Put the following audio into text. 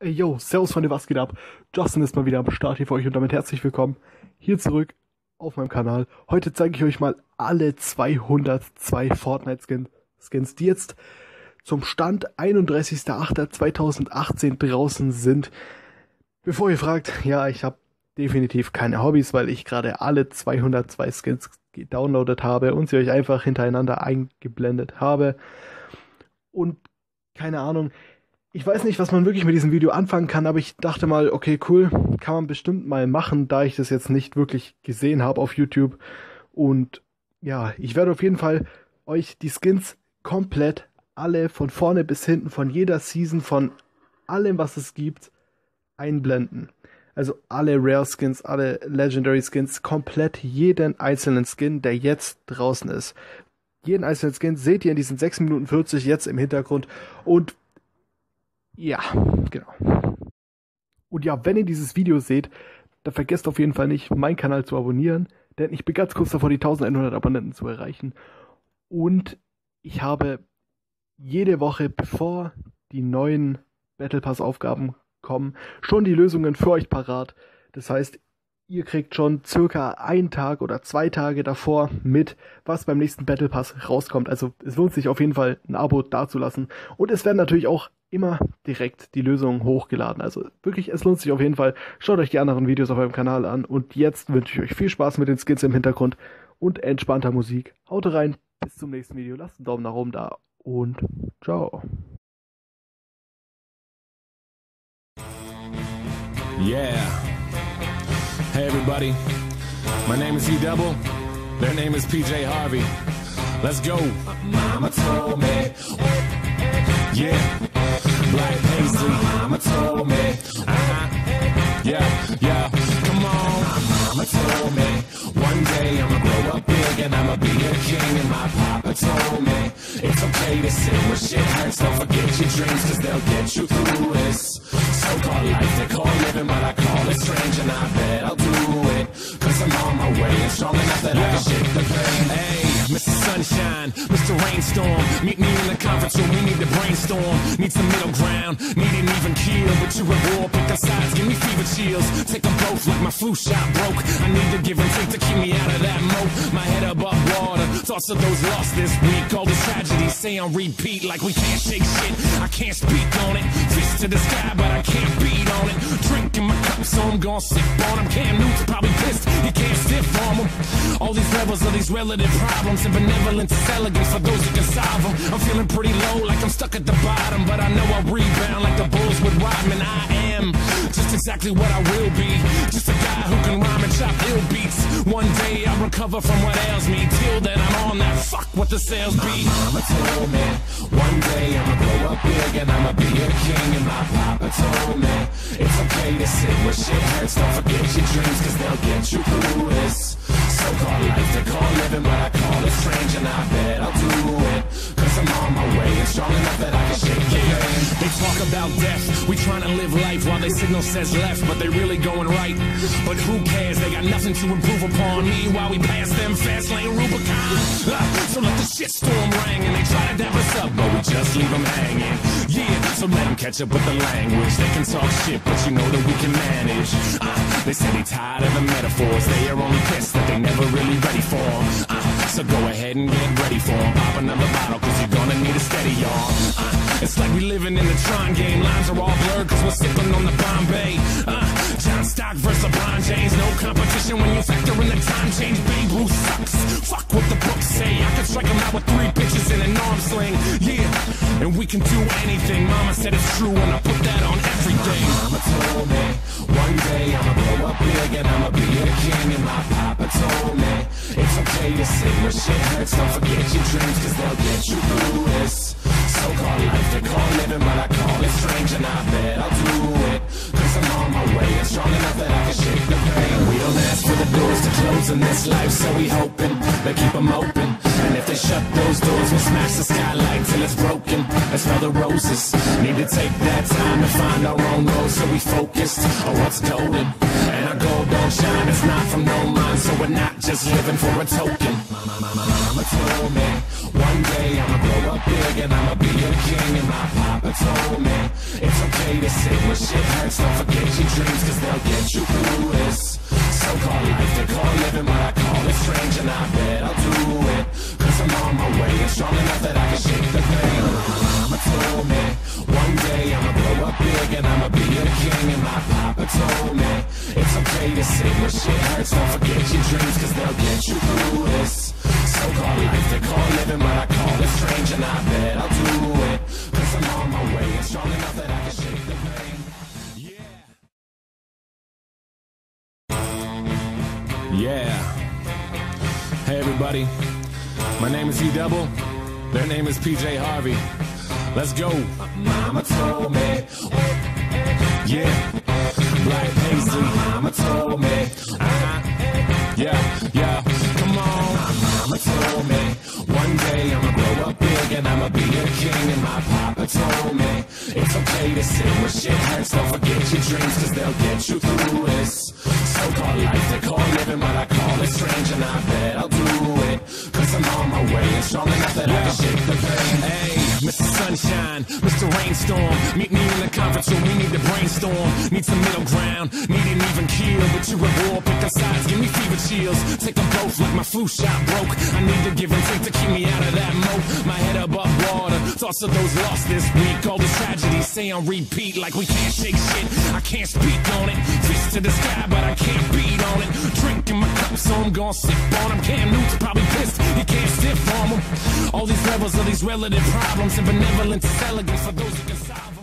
Ey, yo, Servus Freunde, was geht ab? Justin ist mal wieder am Start hier für euch und damit herzlich willkommen hier zurück auf meinem Kanal. Heute zeige ich euch mal alle 202 Fortnite-Skins, die jetzt zum Stand 31.08.2018 draußen sind. Bevor ihr fragt, ja, ich habe definitiv keine Hobbys, weil ich gerade alle 202 Skins gedownloadet habe und sie euch einfach hintereinander eingeblendet habe. Und keine Ahnung, ich weiß nicht, was man wirklich mit diesem Video anfangen kann, aber ich dachte mal, okay, cool, kann man bestimmt mal machen, da ich das jetzt nicht wirklich gesehen habe auf YouTube. Und ja, ich werde auf jeden Fall euch die Skins komplett alle von vorne bis hinten, von jeder Season, von allem, was es gibt, einblenden. Also alle Rare Skins, alle Legendary Skins, komplett jeden einzelnen Skin, der jetzt draußen ist. Jeden einzelnen Skin seht ihr in diesen 6 Minuten 40 jetzt im Hintergrund und ja, genau. Und ja, wenn ihr dieses Video seht, dann vergesst auf jeden Fall nicht, meinen Kanal zu abonnieren, denn ich bin ganz kurz davor, die 1100 Abonnenten zu erreichen. Und ich habe jede Woche, bevor die neuen Battle Pass Aufgaben kommen, schon die Lösungen für euch parat. Das heißt, ihr kriegt schon circa einen Tag oder 2 Tage davor mit, was beim nächsten Battle Pass rauskommt. Also es lohnt sich auf jeden Fall, ein Abo dazulassen. Und es werden natürlich auch immer direkt die Lösungen hochgeladen. Also wirklich, es lohnt sich auf jeden Fall. Schaut euch die anderen Videos auf meinem Kanal an. Und jetzt wünsche ich euch viel Spaß mit den Skins im Hintergrund und entspannter Musik. Haut rein, bis zum nächsten Video. Lasst einen Daumen nach oben da und ciao. Yeah. Hey everybody. My name is E-Double. Their name is PJ Harvey. Let's go. Mama told me. Yeah. Black paisley, mama told me. Yeah, yeah, come on. My mama told me, one day I'ma grow up big and I'ma be a king. And my papa told me, it's okay to sit where shit hurts. Don't forget your dreams, cause they'll get you through this so-called life they call living, but I call it strange. And I bet I'll do it, cause I'm on my way and strong enough that I can shake the pain. Hey, Mr. Sunshine, Mr. Rainstorm, meet me in the conference room, we need to brainstorm. Need some middle ground, need an even keel. But you at war, pick up sides, give me fever chills. Take them both like my flu shot broke. I need to give and take to keep me out of that moat. My head above water, thoughts of those lost this week. All this tragedy, say on repeat like we can't shake shit. I can't speak on it, fist to the sky, but I can't beat on it. Drinking my cup, so I'm gonna sip on him. Cam Newton's probably pissed, he can't stiff on him. All these levels of these relative problems, and benevolence is elegance for those who can solve them. I'm feeling pretty low, like I'm stuck at the bottom, but I know I'll rebound like the Bulls with Rodman. I am just exactly what I will be, just a guy who can rhyme and chop ill beats. One day I'll recover from what ails me. Till then I'm on that fuck what the sales be. My mama told me, one day I'ma grow up big and I'ma be a king. And my papa told me, it's okay to sit where shit hurts. Don't forget your dreams, cause they'll get you through this so-called life they call living, but I call it strange. And I bet I'll do it, cause I'm on my way and strong enough that I can shake it. They talk about death, we trying to live life while they signal says left, but they really going right. But who cares, they got nothing to improve upon. Meanwhile we pass them fast lane Rubicon. So let the shit storm ring, and they try to dab us up, but we just leave them hanging. Yeah, so let them catch up with the language. They can talk shit, but you know that we can manage. They say they tired of the metaphors, they are only pissed that they never really ready for them. So go ahead and get ready for them. Pop another bottle, cause you're gonna need a steady arm. It's like we living in the Tron game. Lines are all blurred, cause we're sipping on the Bombay. John Stock versus LeBron James. No competition when you factor in the time change. Babe Ruth sucks, fuck what the books say. I can strike him out with 3 pitches and an arm sling. Yeah, and we can do anything. Mama said it's true, and I put that on everything. My mama told me, one day I'ma grow up big and I'ma be a king. And my papa told me, it's okay to sit where shit hurts. Don't forget your dreams, cause they'll get you through this so-called life they call living, but I call it strange. And I bet I'll do it, cause I'm on my way and strong enough that I can shake the pain. We don't ask for the doors to close in this life, so we hoping they keep them open. And if they shut those doors, we'll smash the skylight till it's broken. I smell the roses, need to take that time to find mind no wrong goes, so we focused on what's golden. And our gold don't shine, it's not from no mind, so we're not just living for a token. Mama told me, one day I'ma blow up big and I'ma be a king. And my papa told me, it's okay to say when shit hurts, don't forget your dreams, cause they'll get you through this. So-called life, they call living what I call it strange, and I bet I'll do it, cause I'm on my way and strong enough that I can shake the thing. Mama told me, one day I'ma blow up big and I'ma be a king. And my papa told me, it's okay to say when shit hurts, don't forget your dreams, cause they'll get you through this. So-called life, they call living what I call it strange, and I bet I'll do it, cause I'm on my way and strong enough that I can shake the thing. Yeah. Hey everybody, my name is E-Double, their name is PJ Harvey. Let's go. Mama told me, yeah, black paisley. Mama told me, yeah, yeah, come on. Mama told me, one day I'ma grow up big and I'ma be a king. And my papa told me, it's okay to sit when shit hurts, don't forget your dreams, cause they'll get you through this. So-called life, they call living what I call it strange, and I bet I'll do it, cause I'm on my way and strong enough that I can shake the pain. Hey, Mr. Sunshine, Mr. Rainstorm, meet me in the conference room, we need to brainstorm. Need some middle ground, need an even keel, but you at war, pick up sides, give me fever chills. Take them both like my flu shot broke, I need to give and take to keep me out of that moat. My head above water, thoughts of those lost this week, all this tragedy say on repeat like we can't shake shit. I can't speak on it, fist to the sky, but I can't beat on it. Drinking my cup, so I'm gonna sip on him. Cam Newton's probably pissed, he can't stiff on him. All these levels of these relative problems, and benevolence is elegant for those who can solve them.